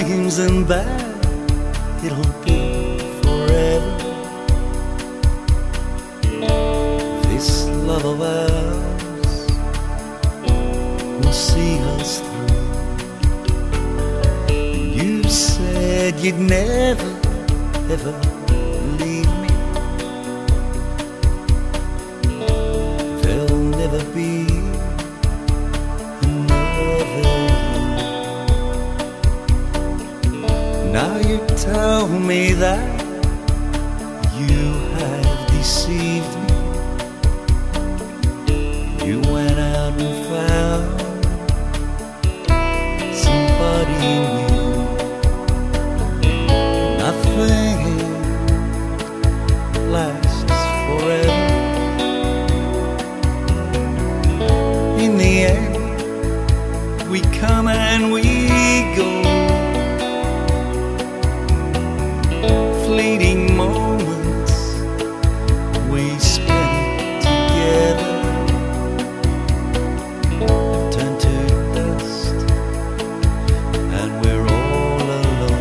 times and that it'll be forever. This love of ours will see us through. You said you'd never, ever leave me. There'll never be now. You tell me that you have deceived me. You went out and found somebody new. Nothing lasts forever. In the end, we come and we go. Fleeting moments we spent together have turned to dust, and we're all alone.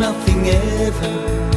Nothing ever